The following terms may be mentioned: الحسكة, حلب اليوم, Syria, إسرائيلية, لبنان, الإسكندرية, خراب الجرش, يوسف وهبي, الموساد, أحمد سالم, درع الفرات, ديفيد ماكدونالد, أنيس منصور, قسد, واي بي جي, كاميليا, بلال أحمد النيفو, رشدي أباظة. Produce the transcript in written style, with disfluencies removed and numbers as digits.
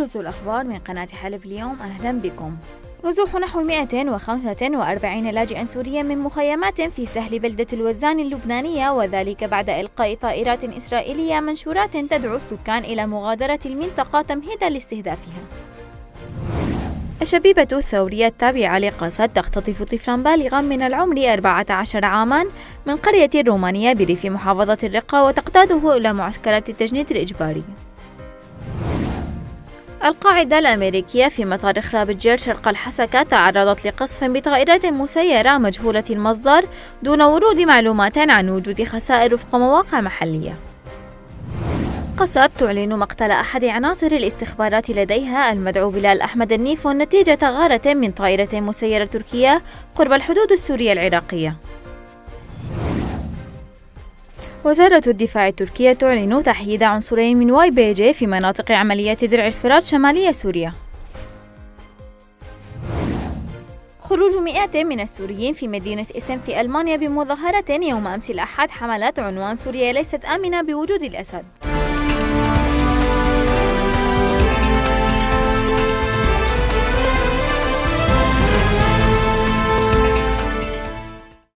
أوجز الأخبار من قناة حلب اليوم، أهلا بكم. نزوح نحو 245 لاجئا سوريا من مخيمات في سهل بلدة الوزان اللبنانية، وذلك بعد إلقاء طائرات إسرائيلية منشورات تدعو السكان إلى مغادرة المنطقة تمهيدا لاستهدافها. الشبيبة الثورية التابعة لقسد تختطف طفلا بالغا من العمر 14 عاما من قرية الرومانية بريف محافظة الرقة وتقتاده إلى معسكرات التجنيد الإجباري. القاعدة الأمريكية في مطار خراب الجرش شرق الحسكة تعرضت لقصف بطائرات مسيرة مجهولة المصدر دون ورود معلومات عن وجود خسائر وفق مواقع محلية. قسد تعلن مقتل أحد عناصر الاستخبارات لديها المدعو بلال أحمد النيفو نتيجة غارة من طائرة مسيرة تركية قرب الحدود السورية العراقية. وزارة الدفاع التركية تعلن تحييد عنصرين من واي بي جي في مناطق عمليات درع الفرات شمالية سوريا. خروج مئات من السوريين في مدينة إسم في ألمانيا بمظاهرة يوم أمس الأحد حملت عنوان سوريا ليست آمنة بوجود الأسد.